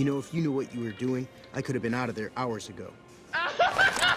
You know, if you knew what you were doing, I could have been out of there hours ago.